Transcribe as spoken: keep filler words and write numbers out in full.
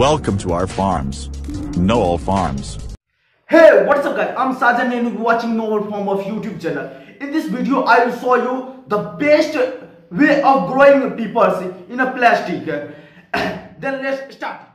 Welcome to our farms, Noal Farms. Hey, what's up guys? I'm Sajan and you're watching Noal Farm of YouTube channel. In this video, I will show you the best way of growing peppers in a plastic. Then let's start.